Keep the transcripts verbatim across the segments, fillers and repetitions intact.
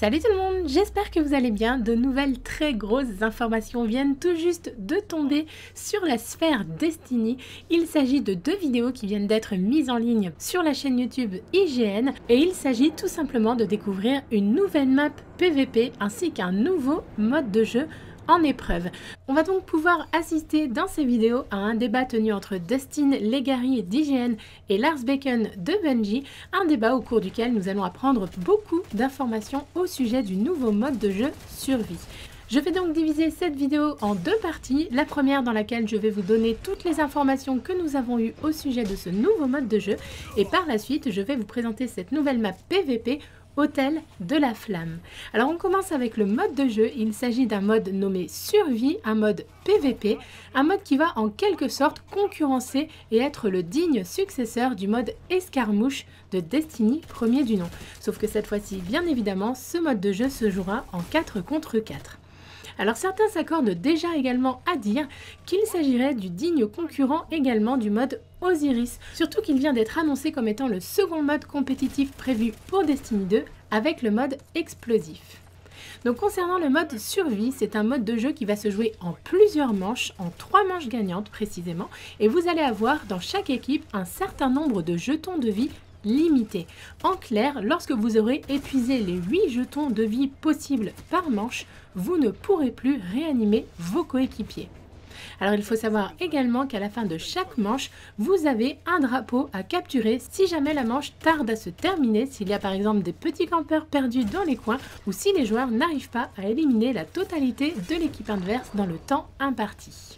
Salut tout le monde, j'espère que vous allez bien. De nouvelles très grosses informations viennent tout juste de tomber sur la sphère Destiny. Il s'agit de deux vidéos qui viennent d'être mises en ligne sur la chaîne YouTube I G N et il s'agit tout simplement de découvrir une nouvelle map P V P ainsi qu'un nouveau mode de jeu en épreuve. On va donc pouvoir assister dans ces vidéos à un débat tenu entre Dustin Legary d'I G N et Lars Bacon de Bungie, un débat au cours duquel nous allons apprendre beaucoup d'informations au sujet du nouveau mode de jeu survie. Je vais donc diviser cette vidéo en deux parties, la première dans laquelle je vais vous donner toutes les informations que nous avons eues au sujet de ce nouveau mode de jeu et par la suite je vais vous présenter cette nouvelle map P V P Hôtel de la Flamme. Alors on commence avec le mode de jeu, il s'agit d'un mode nommé Survie, un mode P V P, un mode qui va en quelque sorte concurrencer et être le digne successeur du mode Escarmouche de Destiny premier du nom. Sauf que cette fois-ci, bien évidemment, ce mode de jeu se jouera en quatre contre quatre. Alors certains s'accordent déjà également à dire qu'il s'agirait du digne concurrent également du mode Osiris, surtout qu'il vient d'être annoncé comme étant le second mode compétitif prévu pour Destiny deux avec le mode explosif. Donc concernant le mode survie, c'est un mode de jeu qui va se jouer en plusieurs manches, en trois manches gagnantes précisément, et vous allez avoir dans chaque équipe un certain nombre de jetons de vie limité. En clair, lorsque vous aurez épuisé les huit jetons de vie possibles par manche, vous ne pourrez plus réanimer vos coéquipiers. Alors il faut savoir également qu'à la fin de chaque manche, vous avez un drapeau à capturer si jamais la manche tarde à se terminer, s'il y a par exemple des petits campeurs perdus dans les coins ou si les joueurs n'arrivent pas à éliminer la totalité de l'équipe adverse dans le temps imparti.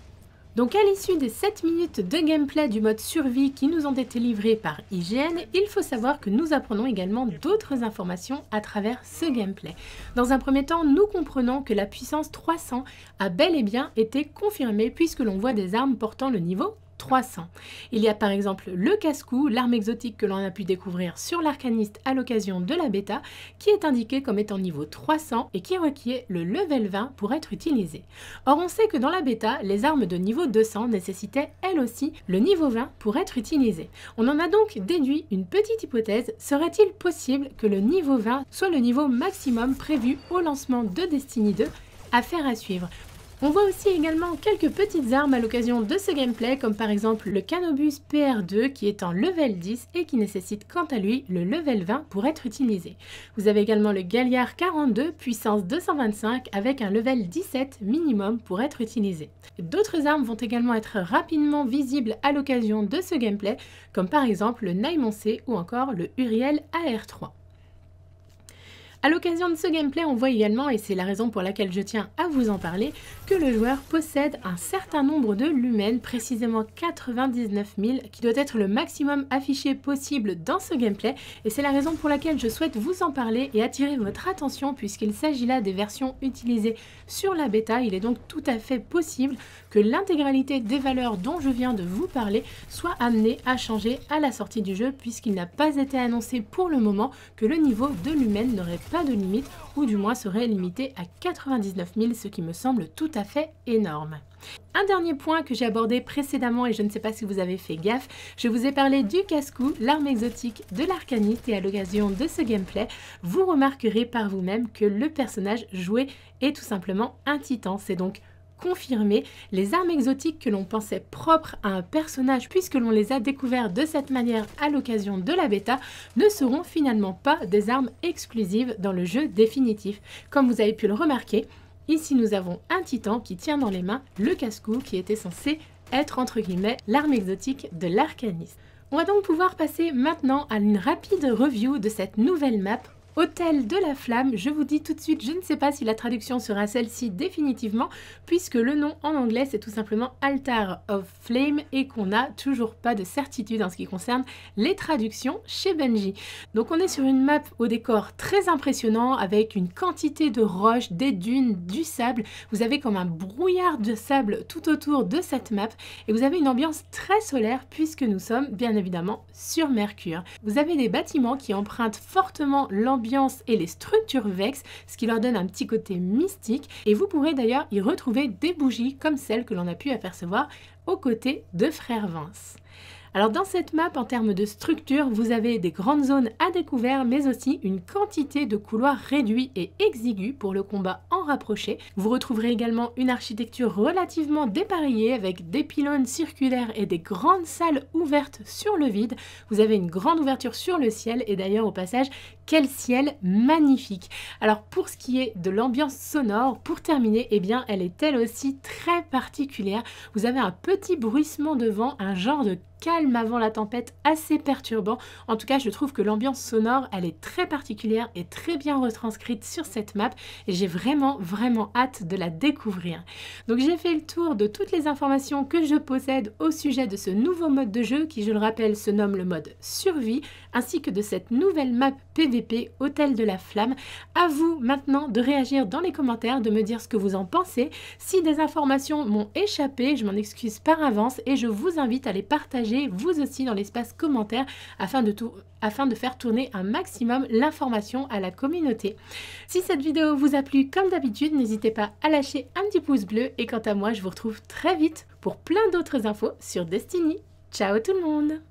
Donc à l'issue des sept minutes de gameplay du mode survie qui nous ont été livrées par I G N, il faut savoir que nous apprenons également d'autres informations à travers ce gameplay. Dans un premier temps, nous comprenons que la puissance trois cents a bel et bien été confirmée puisque l'on voit des armes portant le niveau trois cents. Il y a par exemple le casse-cou, l'arme exotique que l'on a pu découvrir sur l'arcaniste à l'occasion de la bêta, qui est indiquée comme étant niveau trois cents et qui requiert le level vingt pour être utilisé. Or on sait que dans la bêta, les armes de niveau deux cents nécessitaient elles aussi le niveau vingt pour être utilisées. On en a donc déduit une petite hypothèse, serait-il possible que le niveau vingt soit le niveau maximum prévu au lancement de Destiny deux? Affaire à suivre. On voit aussi également quelques petites armes à l'occasion de ce gameplay, comme par exemple le Canobus P R deux qui est en level dix et qui nécessite quant à lui le level vingt pour être utilisé. Vous avez également le Galliard quarante-deux, puissance deux cent vingt-cinq, avec un level dix-sept minimum pour être utilisé. D'autres armes vont également être rapidement visibles à l'occasion de ce gameplay, comme par exemple le Naïmon C ou encore le Uriel A R trois. A l'occasion de ce gameplay, on voit également, et c'est la raison pour laquelle je tiens à vous en parler, que le joueur possède un certain nombre de lumens, précisément quatre-vingt-dix-neuf mille, qui doit être le maximum affiché possible dans ce gameplay, et c'est la raison pour laquelle je souhaite vous en parler et attirer votre attention, puisqu'il s'agit là des versions utilisées sur la bêta. Il est donc tout à fait possible que l'intégralité des valeurs dont je viens de vous parler soit amenée à changer à la sortie du jeu, puisqu'il n'a pas été annoncé pour le moment que le niveau de lumen n'aurait pas pas de limite, ou du moins serait limité à quatre-vingt-dix-neuf mille, ce qui me semble tout à fait énorme. Un dernier point que j'ai abordé précédemment et je ne sais pas si vous avez fait gaffe, je vous ai parlé du casse-cou, l'arme exotique de l'arcaniste, et à l'occasion de ce gameplay, vous remarquerez par vous-même que le personnage joué est tout simplement un titan, c'est donc confirmer les armes exotiques que l'on pensait propres à un personnage puisque l'on les a découvertes de cette manière à l'occasion de la bêta ne seront finalement pas des armes exclusives dans le jeu définitif. Comme vous avez pu le remarquer, ici nous avons un titan qui tient dans les mains le casse-cou qui était censé être entre guillemets l'arme exotique de l'arcaniste. On va donc pouvoir passer maintenant à une rapide review de cette nouvelle map Hôtel de la Flamme. Je vous dis tout de suite, je ne sais pas si la traduction sera celle-ci définitivement, puisque le nom en anglais c'est tout simplement Altar of Flame et qu'on n'a toujours pas de certitude en ce qui concerne les traductions chez Bungie. Donc on est sur une map au décor très impressionnant avec une quantité de roches, des dunes, du sable. Vous avez comme un brouillard de sable tout autour de cette map et vous avez une ambiance très solaire puisque nous sommes bien évidemment sur Mercure. Vous avez des bâtiments qui empruntent fortement l'ambiance et les structures vex, ce qui leur donne un petit côté mystique, et vous pourrez d'ailleurs y retrouver des bougies comme celles que l'on a pu apercevoir aux côtés de Frère Vince. Alors dans cette map, en termes de structure, vous avez des grandes zones à découvert, mais aussi une quantité de couloirs réduits et exigus pour le combat en rapproché. Vous retrouverez également une architecture relativement dépareillée avec des pylônes circulaires et des grandes salles ouvertes sur le vide. Vous avez une grande ouverture sur le ciel et d'ailleurs au passage, quel ciel magnifique! Alors pour ce qui est de l'ambiance sonore, pour terminer, eh bien elle est elle aussi très particulière. Vous avez un petit bruissement de vent, un genre de calme avant la tempête assez perturbant. En tout cas, je trouve que l'ambiance sonore, elle est très particulière et très bien retranscrite sur cette map et j'ai vraiment vraiment hâte de la découvrir. Donc j'ai fait le tour de toutes les informations que je possède au sujet de ce nouveau mode de jeu qui, je le rappelle, se nomme le mode survie, ainsi que de cette nouvelle map P V P Hôtel de la Flamme. À vous maintenant de réagir dans les commentaires, de me dire ce que vous en pensez. Si des informations m'ont échappé, je m'en excuse par avance et je vous invite à les partager vous aussi dans l'espace commentaire afin de, tout, afin de faire tourner un maximum l'information à la communauté. Si cette vidéo vous a plu, comme d'habitude, n'hésitez pas à lâcher un petit pouce bleu et quant à moi, je vous retrouve très vite pour plein d'autres infos sur Destiny. Ciao tout le monde!